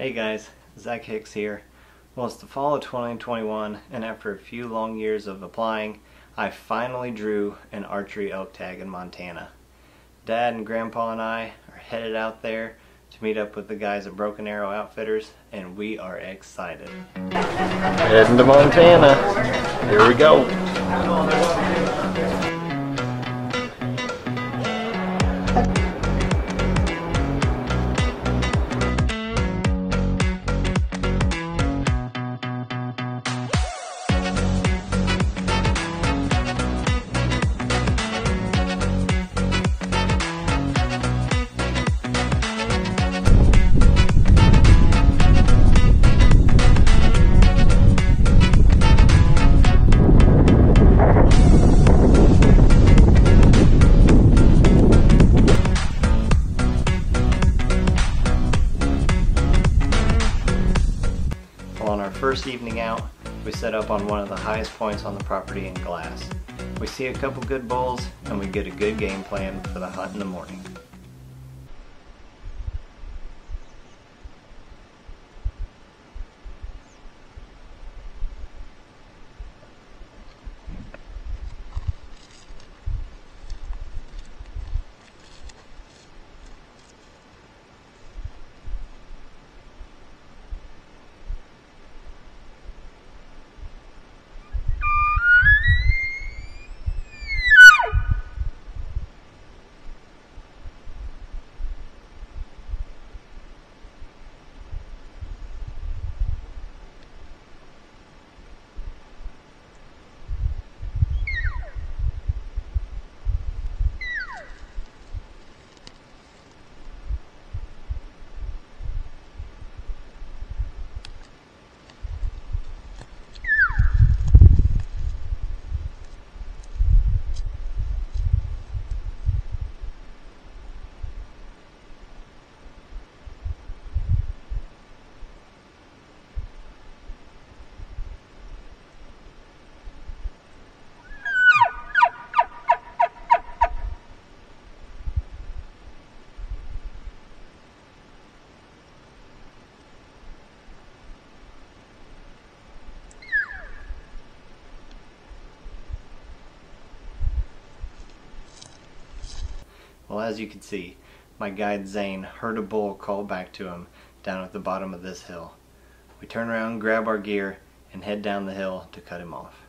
Hey guys, Zach Hicks here. Well, it's the fall of 2021, and after a few long years of applying, I finally drew an archery elk tag in Montana. Dad and Grandpa and I are headed out there to meet up with the guys at Broken Arrow Outfitters, and we are excited. Heading to Montana. Here we go. First evening out, we set up on one of the highest points on the property in glass. We see a couple good bulls and we get a good game plan for the hunt in the morning. Well, as you can see, my guide Zane heard a bull call back to him down at the bottom of this hill. We turn around, grab our gear, and head down the hill to cut him off.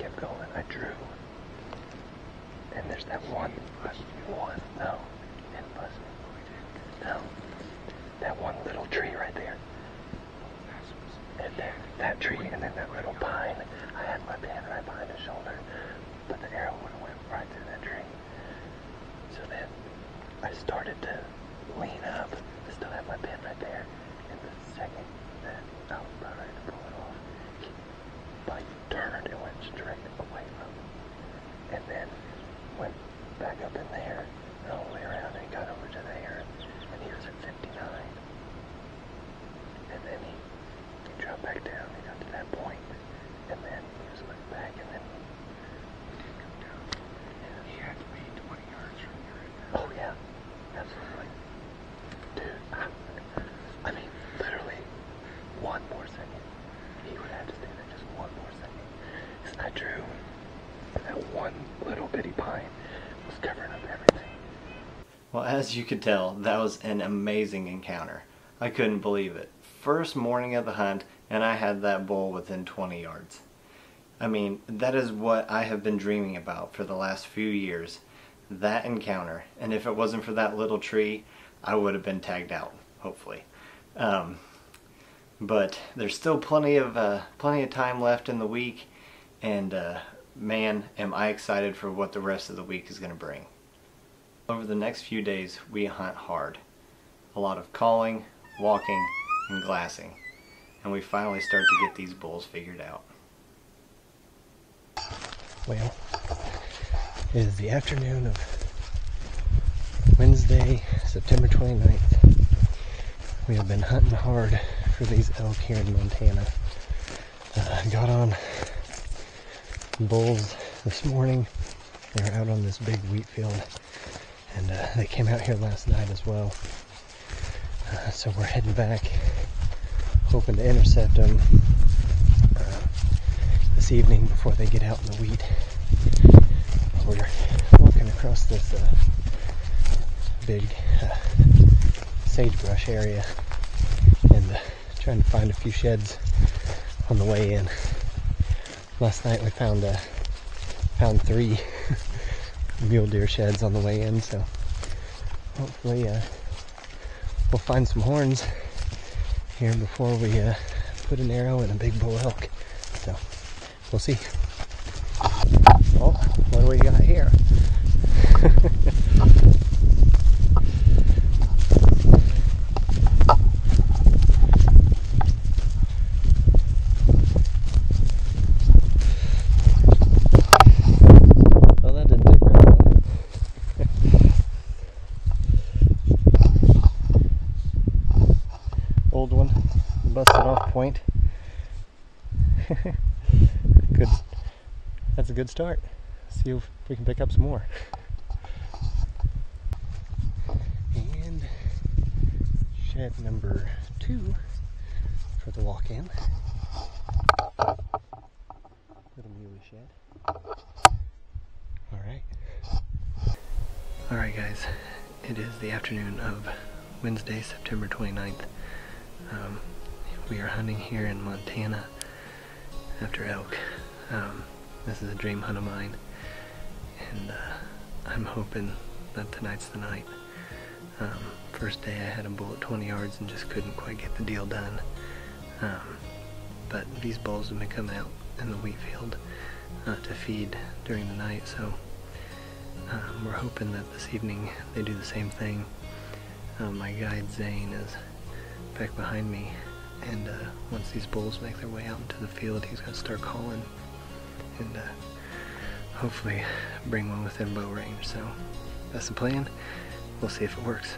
kept going, I drew. And there's that one no, didn't buzz me. No, that one little tree right there. And then that tree, and then that little pine. I had my hand right behind his shoulder, but the arrow would have went right through that tree. So then I started to lean up. I still had my pen right there, and the second that I was about ready to pull it off, he like turned and went straight away from me, and then went back up in there and all the way around and got over to there, and he was at 59, and then he dropped back down. He got to that point, and then he was looking back, and then he did come down. Yeah. He had to be 20 yards from here. Oh yeah, absolutely. Dude, I mean, literally, one more second. He would have to stay there just one more second. Because I drew, and that one little bitty pine was covering up everything. Well, as you could tell, that was an amazing encounter. I couldn't believe it. First morning of the hunt, and I had that bull within 20 yards. I mean, that is what I have been dreaming about for the last few years. That encounter. And if it wasn't for that little tree, I would have been tagged out, hopefully. But there's still plenty of time left in the week, and man, am I excited for what the rest of the week is going to bring. Over the next few days, we hunt hard. A lot of calling, walking, and glassing. And we finally start to get these bulls figured out. Well, it is the afternoon of Wednesday, September 29th. We have been hunting hard for these elk here in Montana. Got on bulls this morning. They were out on this big wheat field, and they came out here last night as well. So we're heading back, hoping to intercept them this evening before they get out in the wheat. We're walking across this big sagebrush area, and trying to find a few sheds on the way in. Last night we found 3 mule deer sheds on the way in, so hopefully we'll find some horns here before we put an arrow in a big bull elk. So we'll see. Oh, what do we got here? Good. That's a good start. See if we can pick up some more. And shed number 2 for the walk-in. Little muley shed. Alright. Alright guys, it is the afternoon of Wednesday, September 29th. We are hunting here in Montana after elk. This is a dream hunt of mine, and I'm hoping that tonight's the night. First day I had a bull at 20 yards and just couldn't quite get the deal done, but these bulls have been coming out in the wheat field to feed during the night, so we're hoping that this evening they do the same thing. My guide Zane is back behind me, and once these bulls make their way out into the field, he's going to start calling and hopefully bring one within bow range. So that's the plan. We'll see if it works.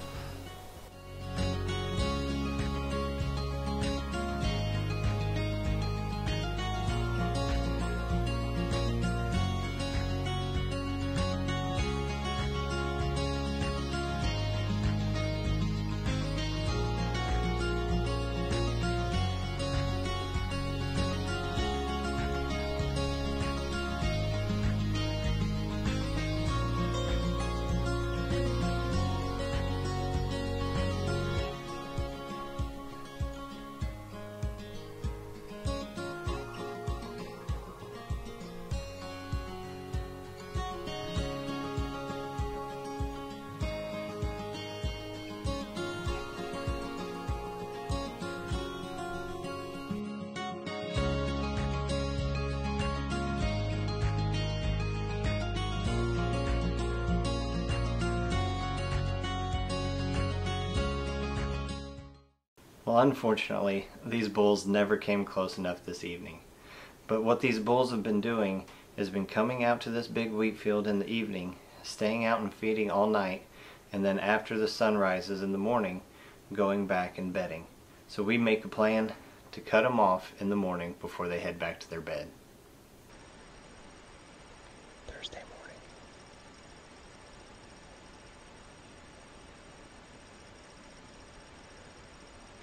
Well, unfortunately, these bulls never came close enough this evening. But what these bulls have been doing has been coming out to this big wheat field in the evening, staying out and feeding all night, and then after the sun rises in the morning, going back and bedding. So we make a plan to cut them off in the morning before they head back to their bed. Thursday morning.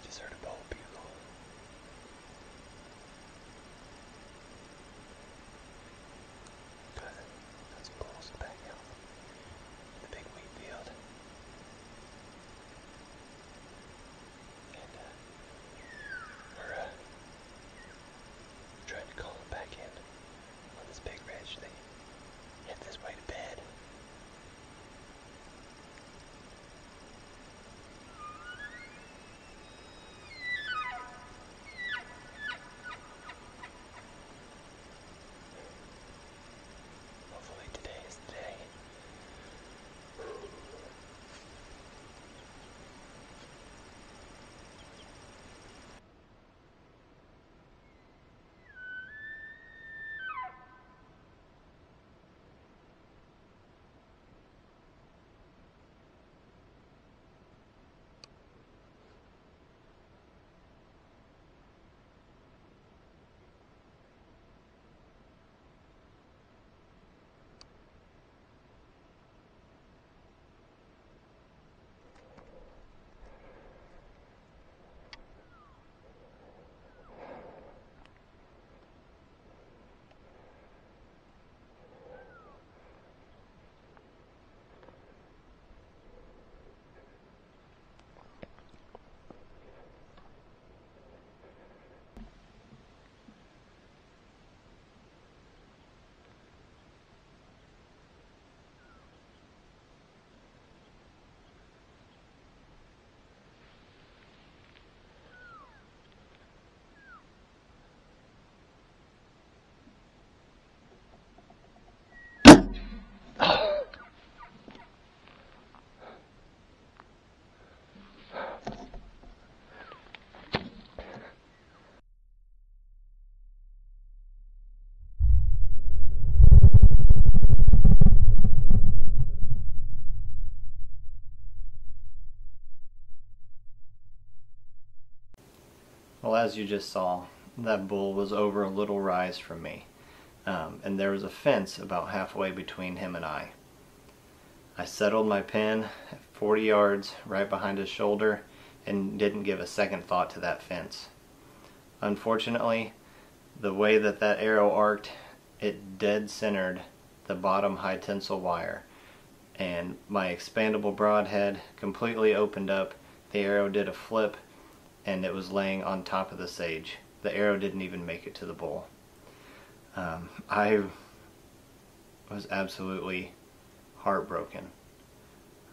Just heard a bowl bugle. Those bulls back out in the big wheat field. Well, as you just saw, that bull was over a little rise from me, and there was a fence about halfway between him and I. I settled my pen at 40 yards right behind his shoulder and didn't give a second thought to that fence. Unfortunately, the way that that arrow arced, it dead centered the bottom high tensile wire, and my expandable broadhead completely opened up. The arrow did a flip, and it was laying on top of the sage. The arrow didn't even make it to the bull. I was absolutely heartbroken.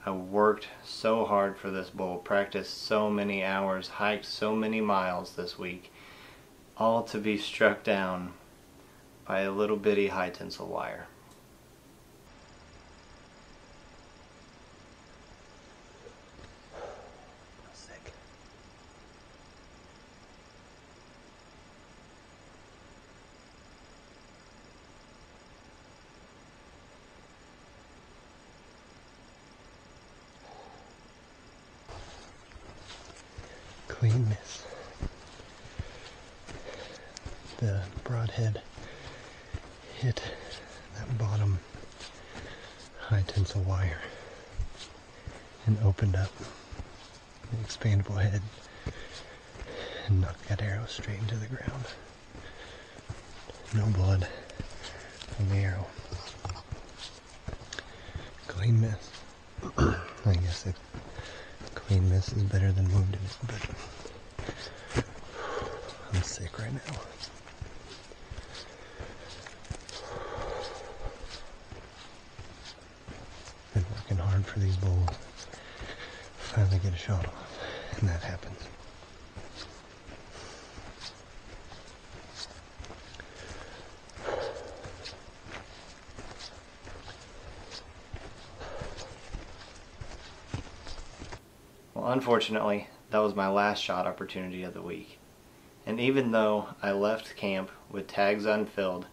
I worked so hard for this bull, practiced so many hours, hiked so many miles this week, all to be struck down by a little bitty high tensile wire. Clean miss. The broadhead hit that bottom high tensile wire and opened up the expandable head and knocked that arrow straight into the ground. No blood on the arrow. Clean miss. I guess it. Clean miss is better than wounded, but I'm sick right now. Been working hard for these bulls. Finally get a shot off, and that happens. Unfortunately, That was my last shot opportunity of the week. And even though I left camp with tags unfilled,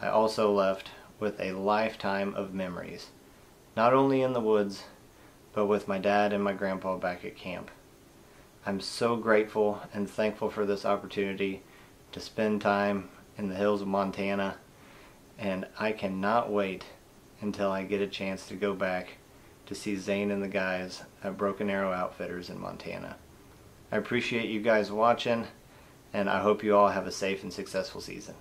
I also left with a lifetime of memories, not only in the woods, but with my dad and my grandpa back at camp. I'm so grateful and thankful for this opportunity to spend time in the hills of Montana, and I cannot wait until I get a chance to go back to see Zane and the guys at Broken Arrow Outfitters in Montana. I appreciate you guys watching, and I hope you all have a safe and successful season.